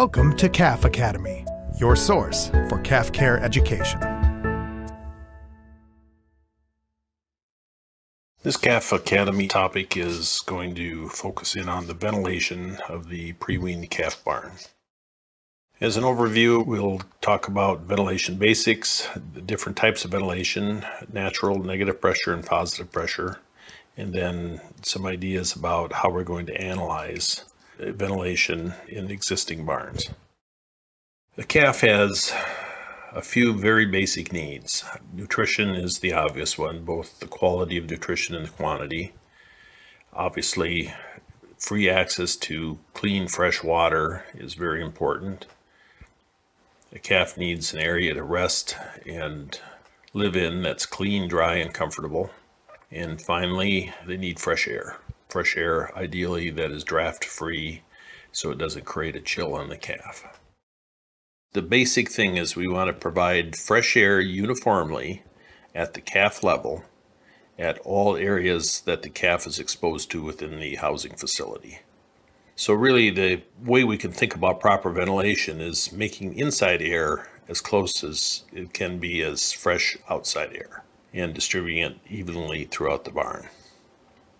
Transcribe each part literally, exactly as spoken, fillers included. Welcome to Calf Academy, your source for calf care education. This Calf Academy topic is going to focus in on the ventilation of the pre-weaned calf barn. As an overview, we'll talk about ventilation basics, the different types of ventilation, natural, negative pressure, and positive pressure, and then some ideas about how we're going to analyze ventilation in existing barns. The calf has a few very basic needs. Nutrition is the obvious one, both the quality of nutrition and the quantity. Obviously, free access to clean, fresh water is very important. The calf needs an area to rest and live in that's clean, dry, and comfortable. And finally, they need fresh air. Fresh air, ideally, that is draft-free, so it doesn't create a chill on the calf. The basic thing is we want to provide fresh air uniformly at the calf level at all areas that the calf is exposed to within the housing facility. So really, the way we can think about proper ventilation is making inside air as close as it can be as fresh outside air and distributing it evenly throughout the barn.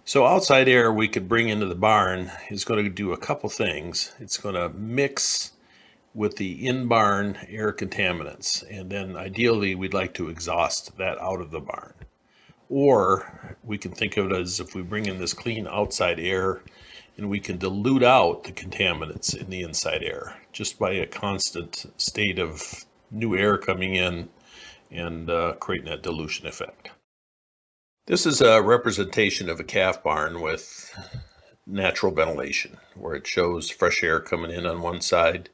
So outside air we could bring into the barn is going to do a couple things. It's going to mix with the in-barn air contaminants, and then ideally we'd like to exhaust that out of the barn. Or we can think of it as if we bring in this clean outside air and we can dilute out the contaminants in the inside air just by a constant state of new air coming in and uh, creating that dilution effect. This is a representation of a calf barn with natural ventilation, where it shows fresh air coming in on one side,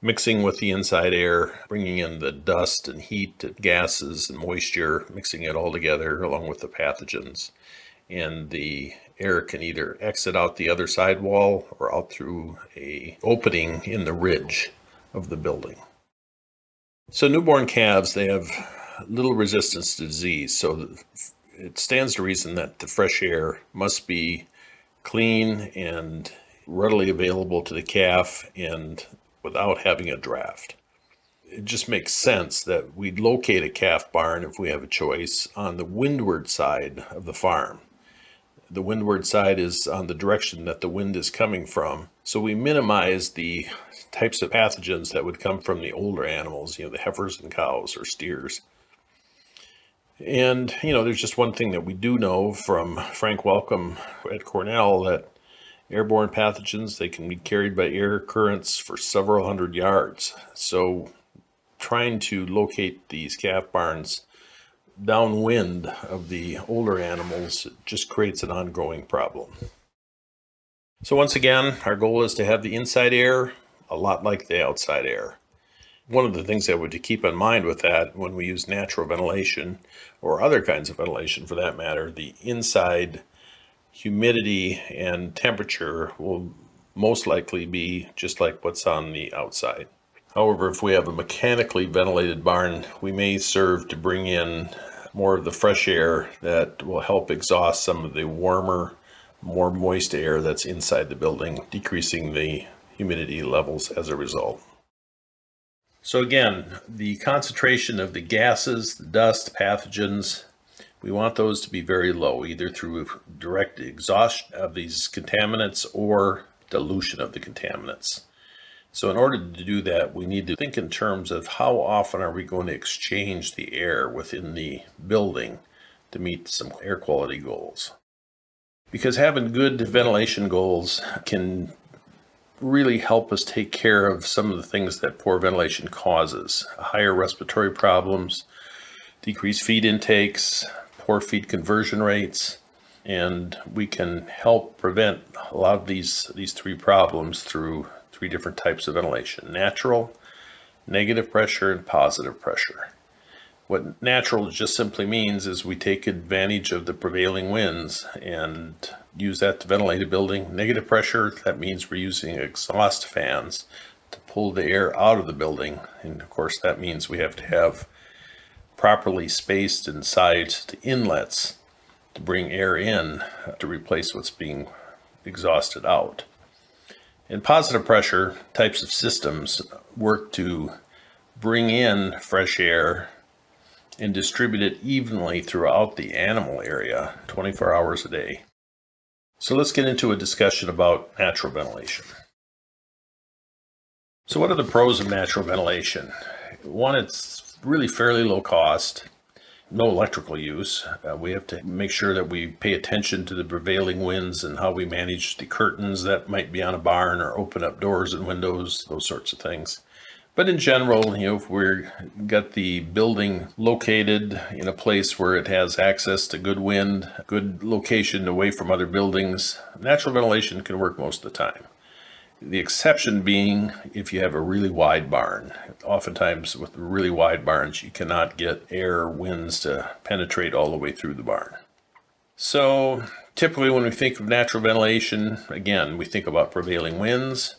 mixing with the inside air, bringing in the dust and heat and gases and moisture, mixing it all together along with the pathogens. And the air can either exit out the other side wall or out through an opening in the ridge of the building. So newborn calves, they have little resistance to disease. So it stands to reason that the fresh air must be clean and readily available to the calf and without having a draft. It just makes sense that we'd locate a calf barn, if we have a choice, on the windward side of the farm. The windward side is on the direction that the wind is coming from, so we minimize the types of pathogens that would come from the older animals, you know, the heifers and cows or steers. And, you know, there's just one thing that we do know from Frank Welcome at Cornell, that airborne pathogens, they can be carried by air currents for several hundred yards. So trying to locate these calf barns downwind of the older animals just creates an ongoing problem. So once again, our goal is to have the inside air a lot like the outside air. One of the things that we have to keep in mind with that, when we use natural ventilation or other kinds of ventilation for that matter, the inside humidity and temperature will most likely be just like what's on the outside. However, if we have a mechanically ventilated barn, we may serve to bring in more of the fresh air that will help exhaust some of the warmer, more moist air that's inside the building, decreasing the humidity levels as a result. So again, the concentration of the gases, the dust, pathogens, we want those to be very low, either through direct exhaustion of these contaminants or dilution of the contaminants. So in order to do that, we need to think in terms of how often are we going to exchange the air within the building to meet some air quality goals. Because having good ventilation goals can really help us take care of some of the things that poor ventilation causes. Higher respiratory problems, decreased feed intakes, poor feed conversion rates, and we can help prevent a lot of these, these three problems through three different types of ventilation: natural, negative pressure, and positive pressure. What natural just simply means is we take advantage of the prevailing winds and use that to ventilate a building. Negative pressure, that means we're using exhaust fans to pull the air out of the building. And of course, that means we have to have properly spaced and sized inlets to bring air in to replace what's being exhausted out. And positive pressure types of systems work to bring in fresh air and distribute it evenly throughout the animal area twenty-four hours a day. So let's get into a discussion about natural ventilation. So what are the pros of natural ventilation? One, it's really fairly low cost, no electrical use. Uh, we have to make sure that we pay attention to the prevailing winds and how we manage the curtains that might be on a barn or open up doors and windows, those sorts of things. But in general, you know, if we're got the building located in a place where it has access to good wind, good location away from other buildings, natural ventilation can work most of the time. The exception being if you have a really wide barn. Oftentimes with really wide barns, you cannot get air winds to penetrate all the way through the barn. So typically when we think of natural ventilation, again, we think about prevailing winds.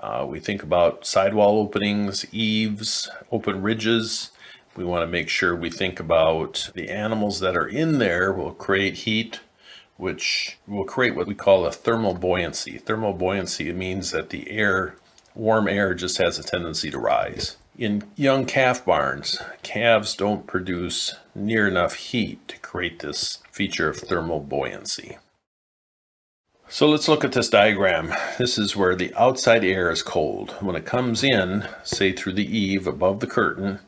Uh, we think about sidewall openings, eaves, open ridges. We want to make sure we think about the animals that are in there will create heat, which will create what we call a thermal buoyancy. Thermal buoyancy means that the air, warm air, just has a tendency to rise. In young calf barns, calves don't produce near enough heat to create this feature of thermal buoyancy. So let's look at this diagram. This is where the outside air is cold. When it comes in, say through the eave above the curtain,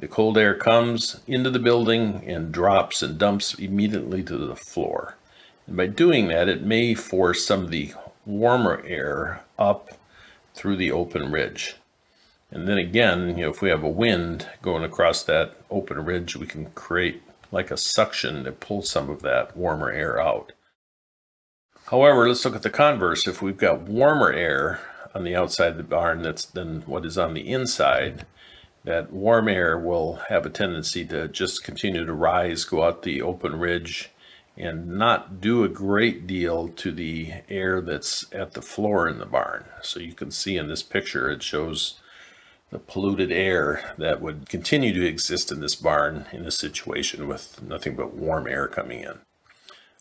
the cold air comes into the building and drops and dumps immediately to the floor. And by doing that, it may force some of the warmer air up through the open ridge. And then again, you know, if we have a wind going across that open ridge, we can create like a suction to pull some of that warmer air out. However, let's look at the converse. If we've got warmer air on the outside of the barn that's than what is on the inside, that warm air will have a tendency to just continue to rise, go out the open ridge, and not do a great deal to the air that's at the floor in the barn. So you can see in this picture, it shows the polluted air that would continue to exist in this barn in a situation with nothing but warm air coming in.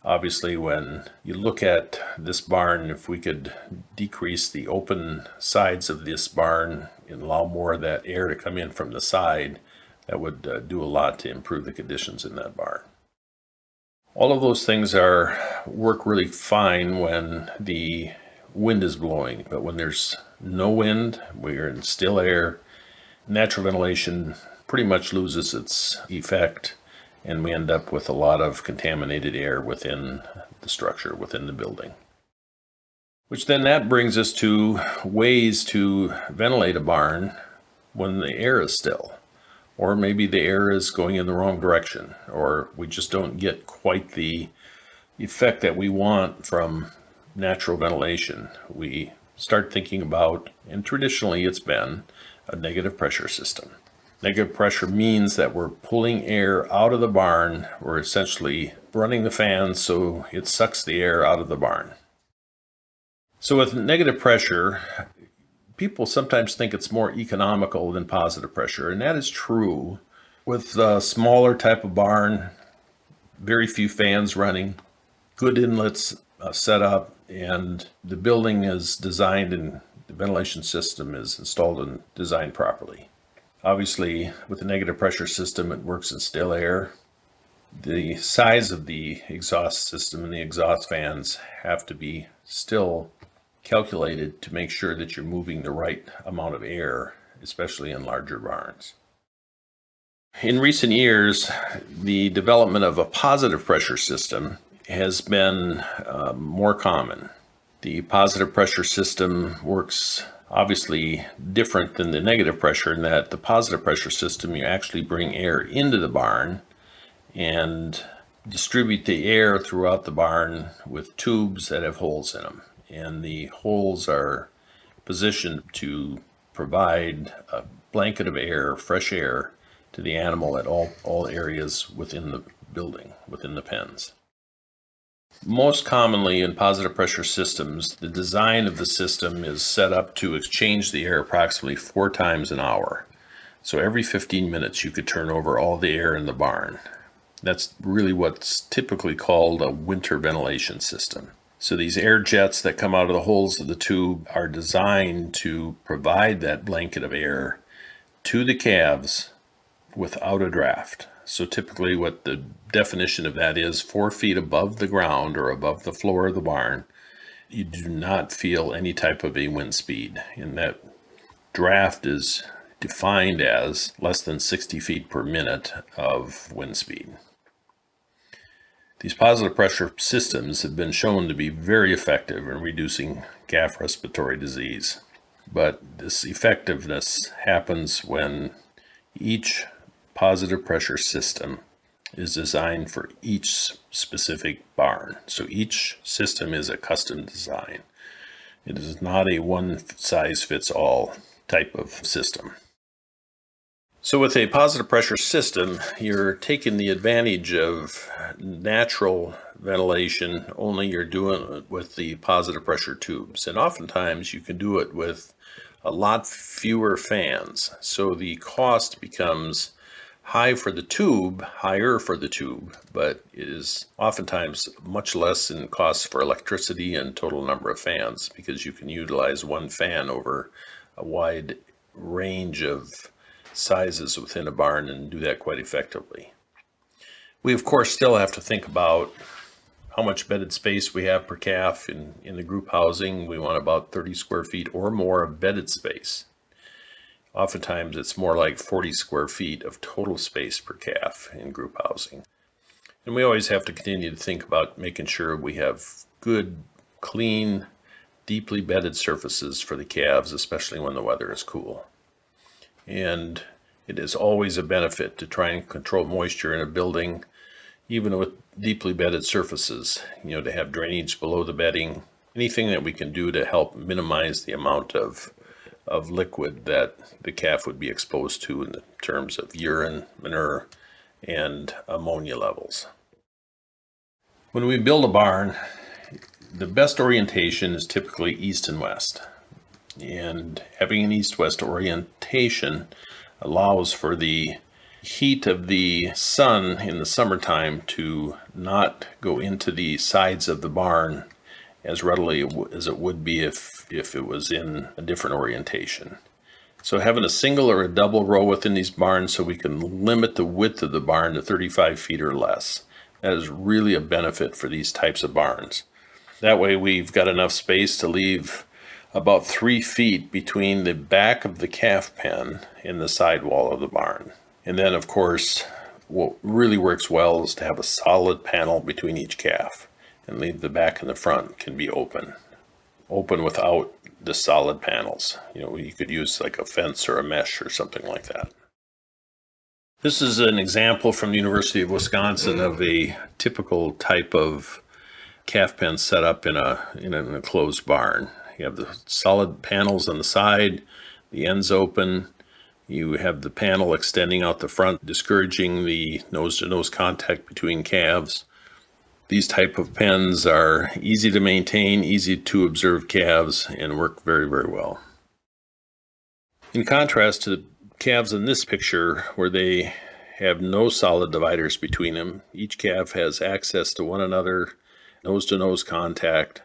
Obviously, when you look at this barn, if we could decrease the open sides of this barn and allow more of that air to come in from the side, that would uh, do a lot to improve the conditions in that barn. All of those things are work really fine when the wind is blowing, but when there's no wind, we're in still air, natural ventilation pretty much loses its effect. And we end up with a lot of contaminated air within the structure, within the building. Which then that brings us to ways to ventilate a barn when the air is still, or maybe the air is going in the wrong direction, or we just don't get quite the effect that we want from natural ventilation. We start thinking about, and traditionally it's been, a negative pressure system. Negative pressure means that we're pulling air out of the barn. We're essentially running the fan so it sucks the air out of the barn. So with negative pressure, people sometimes think it's more economical than positive pressure, and that is true. With a smaller type of barn, very few fans running, good inlets set up, and the building is designed and the ventilation system is installed and designed properly. Obviously, with a negative pressure system, it works in still air. The size of the exhaust system and the exhaust fans have to be still calculated to make sure that you're moving the right amount of air, especially in larger barns. In recent years, the development of a positive pressure system has been uh, more common. The positive pressure system works obviously different than the negative pressure in that the positive pressure system, you actually bring air into the barn and distribute the air throughout the barn with tubes that have holes in them. And the holes are positioned to provide a blanket of air, fresh air, to the animal at all, all areas within the building, within the pens. Most commonly in positive pressure systems, the design of the system is set up to exchange the air approximately four times an hour. So every fifteen minutes you could turn over all the air in the barn. That's really what's typically called a winter ventilation system. So these air jets that come out of the holes of the tube are designed to provide that blanket of air to the calves without a draft. So typically what the definition of that is, four feet above the ground or above the floor of the barn, you do not feel any type of a wind speed. And that draft is defined as less than sixty feet per minute of wind speed. These positive pressure systems have been shown to be very effective in reducing calf respiratory disease. But this effectiveness happens when each positive pressure system is designed for each specific barn. So each system is a custom design. It is not a one-size-fits-all type of system. So with a positive pressure system, you're taking the advantage of natural ventilation, only you're doing it with the positive pressure tubes. And oftentimes you can do it with a lot fewer fans. So the cost becomes high for the tube, higher for the tube, but it is oftentimes much less in cost for electricity and total number of fans, because you can utilize one fan over a wide range of sizes within a barn and do that quite effectively. We of course still have to think about how much bedded space we have per calf. In, in the group housing, we want about thirty square feet or more of bedded space. Oftentimes it's more like forty square feet of total space per calf in group housing. And we always have to continue to think about making sure we have good, clean, deeply bedded surfaces for the calves, especially when the weather is cool. And it is always a benefit to try and control moisture in a building, even with deeply bedded surfaces, you know, to have drainage below the bedding, anything that we can do to help minimize the amount of, of liquid that the calf would be exposed to in terms of urine, manure, and ammonia levels. When we build a barn, the best orientation is typically east and west. And having an east-west orientation allows for the heat of the sun in the summertime to not go into the sides of the barn as readily as it would be if, if it was in a different orientation. So having a single or a double row within these barns so we can limit the width of the barn to thirty-five feet or less, that is really a benefit for these types of barns. That way we've got enough space to leave about three feet between the back of the calf pen and the side wall of the barn. And then of course, what really works well is to have a solid panel between each calf and leave the back and the front can be open. Open without the solid panels. You know, you could use like a fence or a mesh or something like that. This is an example from the University of Wisconsin of a typical type of calf pen set up in, a, in an enclosed barn. You have the solid panels on the side, the ends open. You have the panel extending out the front, discouraging the nose-to-nose contact between calves. These type of pens are easy to maintain, easy to observe calves, and work very, very well. In contrast to the calves in this picture, where they have no solid dividers between them, each calf has access to one another, nose-to-nose contact.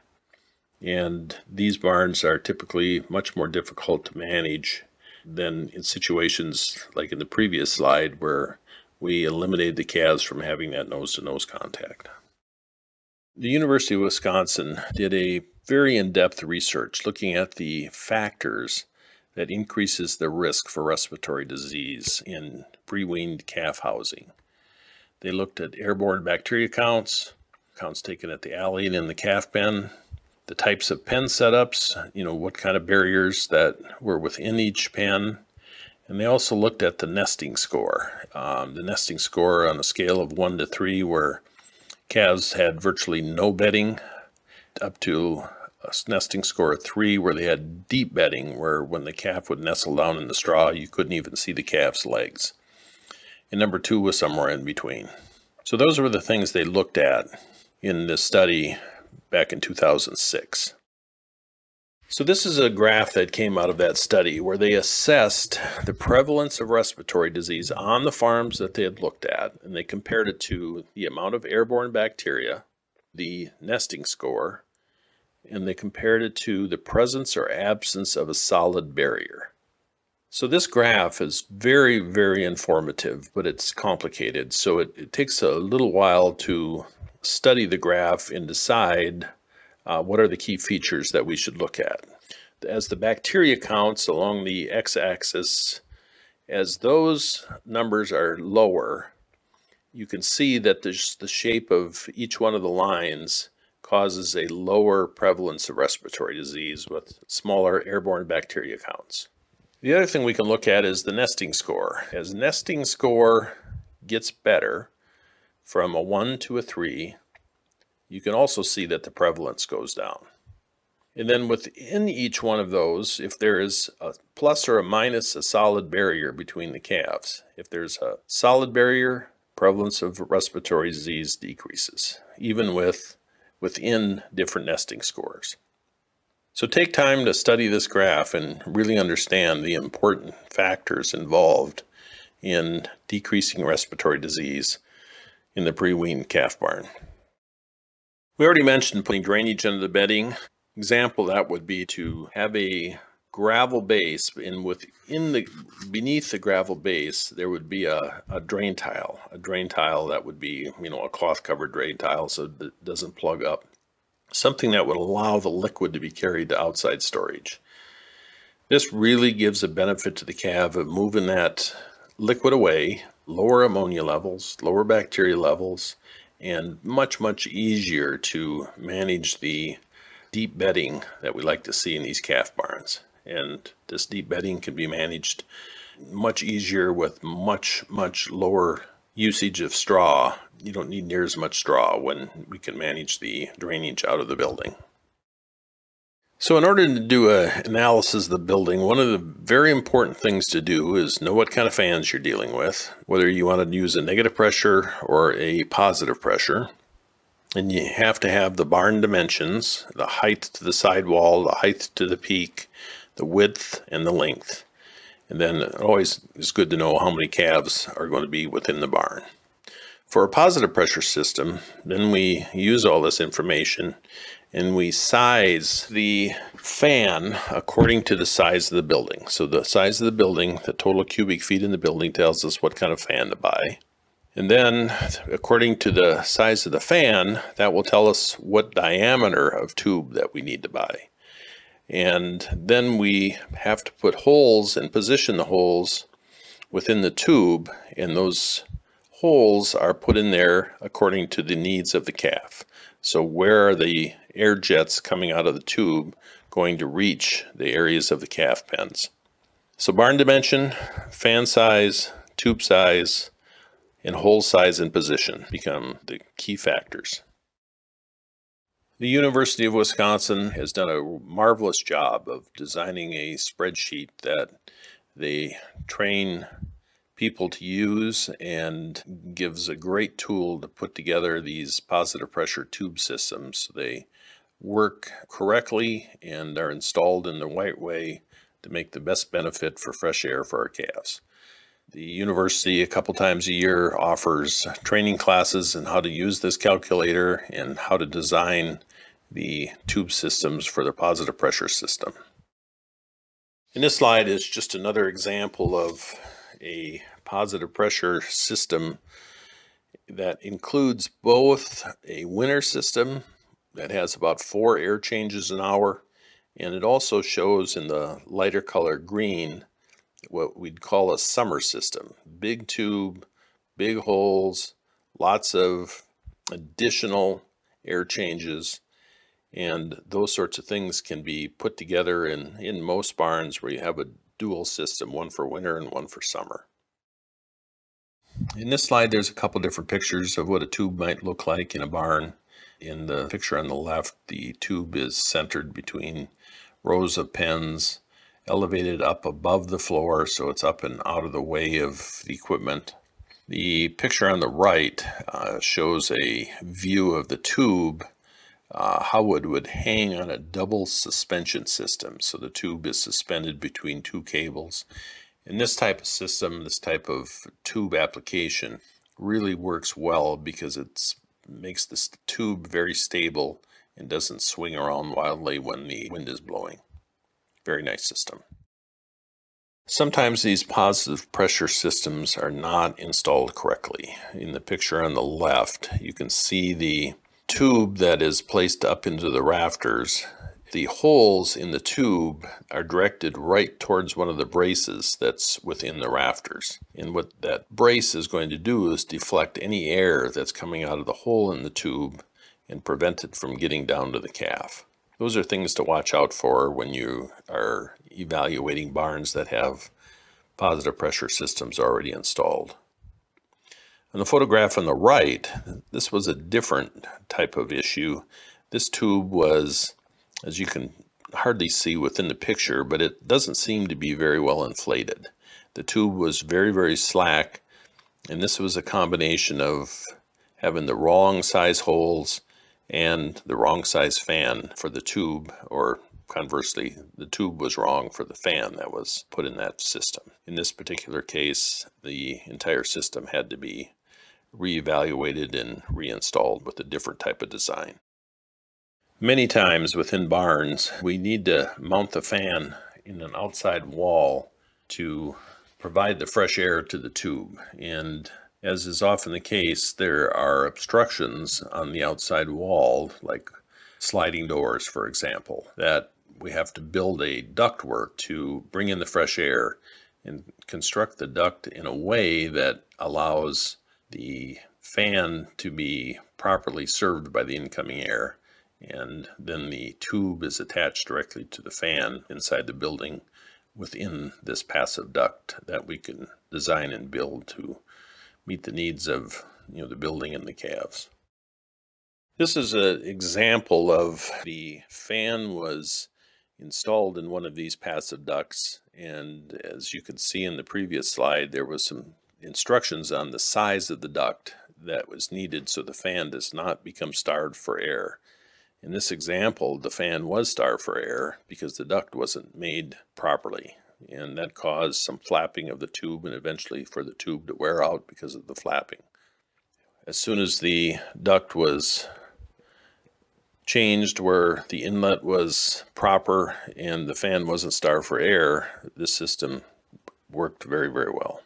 And these barns are typically much more difficult to manage than in situations like in the previous slide where we eliminated the calves from having that nose-to-nose contact. The University of Wisconsin did a very in-depth research looking at the factors that increases the risk for respiratory disease in pre-weaned calf housing. They looked at airborne bacteria counts, counts taken at the alley and in the calf pen, the types of pen setups, you know, what kind of barriers that were within each pen. And they also looked at the nesting score. Um, the nesting score on a scale of one to three where calves had virtually no bedding, up to a nesting score of three where they had deep bedding, where when the calf would nestle down in the straw, you couldn't even see the calf's legs. And number two was somewhere in between. So those were the things they looked at in this study back in two thousand six. So this is a graph that came out of that study where they assessed the prevalence of respiratory disease on the farms that they had looked at, and they compared it to the amount of airborne bacteria, the nesting score, and they compared it to the presence or absence of a solid barrier. So this graph is very, very informative, but it's complicated. So it, it takes a little while to study the graph and decide uh, what are the key features that we should look at. As the bacteria counts along the x-axis, as those numbers are lower, you can see that there's the shape of each one of the lines causes a lower prevalence of respiratory disease with smaller airborne bacteria counts. The other thing we can look at is the nesting score. As nesting score gets better from a one to a three, you can also see that the prevalence goes down. And then within each one of those, if there is a plus or a minus a solid barrier between the calves, if there's a solid barrier, prevalence of respiratory disease decreases, even with within different nesting scores. So take time to study this graph and really understand the important factors involved in decreasing respiratory disease in the pre-weaned calf barn. We already mentioned putting drainage into the bedding. Example that would be to have a gravel base, and within the beneath the gravel base there would be a, a drain tile. A drain tile that would be, you know, a cloth covered drain tile so that it doesn't plug up. Something that would allow the liquid to be carried to outside storage. This really gives a benefit to the calf of moving that liquid away, lower ammonia levels, lower bacteria levels, and much, much easier to manage the deep bedding that we like to see in these calf barns. And this deep bedding can be managed much easier with much, much lower usage of straw. You don't need near as much straw when we can manage the drainage out of the building. So in order to do an analysis of the building, one of the very important things to do is know what kind of fans you're dealing with, whether you want to use a negative pressure or a positive pressure. And you have to have the barn dimensions, the height to the sidewall, the height to the peak, the width, and the length. And then it always is good to know how many calves are going to be within the barn. For a positive pressure system, then we use all this information and we size the fan according to the size of the building. So the size of the building, the total cubic feet in the building, tells us what kind of fan to buy. And then according to the size of the fan, that will tell us what diameter of tube that we need to buy. And then we have to put holes and position the holes within the tube, and those holes are put in there according to the needs of the calf. So where are the air jets coming out of the tube going to reach the areas of the calf pens? So barn dimension, fan size, tube size, and hole size and position become the key factors. The University of Wisconsin has done a marvelous job of designing a spreadsheet that they train people to use, and gives a great tool to put together these positive pressure tube systems. They work correctly and are installed in the right way to make the best benefit for fresh air for our calves. The university a couple times a year offers training classes on how to use this calculator and how to design the tube systems for the positive pressure system. And this slide is just another example of a positive pressure system that includes both a winter system that has about four air changes an hour, and it also shows in the lighter color green what we'd call a summer system. Big tube, big holes, lots of additional air changes, and those sorts of things can be put together in, in most barns where you have a dual system, one for winter and one for summer. In this slide, there's a couple different pictures of what a tube might look like in a barn. In the picture on the left, the tube is centered between rows of pens, elevated up above the floor, so it's up and out of the way of the equipment. The picture on the right uh, shows a view of the tube, uh, how it would hang on a double suspension system. So the tube is suspended between two cables. And this type of system, this type of tube application really works well because it makes this tube very stable and doesn't swing around wildly when the wind is blowing. Very nice system. Sometimes these positive pressure systems are not installed correctly. In the picture on the left, you can see the tube that is placed up into the rafters. The holes in the tube are directed right towards one of the braces that's within the rafters. And what that brace is going to do is deflect any air that's coming out of the hole in the tube and prevent it from getting down to the calf. Those are things to watch out for when you are evaluating barns that have positive pressure systems already installed. On the photograph on the right, this was a different type of issue. This tube was, as you can hardly see within the picture, but it doesn't seem to be very well inflated. The tube was very, very slack, and this was a combination of having the wrong size holes and the wrong size fan for the tube, or conversely, the tube was wrong for the fan that was put in that system. In this particular case, the entire system had to be reevaluated and reinstalled with a different type of design. Many times within barns, we need to mount the fan in an outside wall to provide the fresh air to the tube. And as is often the case, there are obstructions on the outside wall, like sliding doors, for example, that we have to build a ductwork to bring in the fresh air and construct the duct in a way that allows the fan to be properly served by the incoming air. And then the tube is attached directly to the fan inside the building within this passive duct that we can design and build to meet the needs of, you know, the building and the calves. This is an example of the fan was installed in one of these passive ducts, and as you can see in the previous slide, there was some instructions on the size of the duct that was needed so the fan does not become starved for air. In this example, the fan was starved for air because the duct wasn't made properly, and that caused some flapping of the tube and eventually for the tube to wear out because of the flapping. As soon as the duct was changed where the inlet was proper and the fan wasn't starved for air, this system worked very, very well.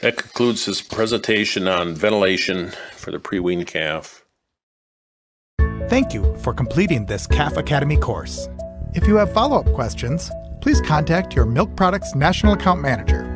That concludes this presentation on ventilation for the pre-weaned calf. Thank you for completing this Calf Academy course. If you have follow-up questions, please contact your Milk Products National Account Manager.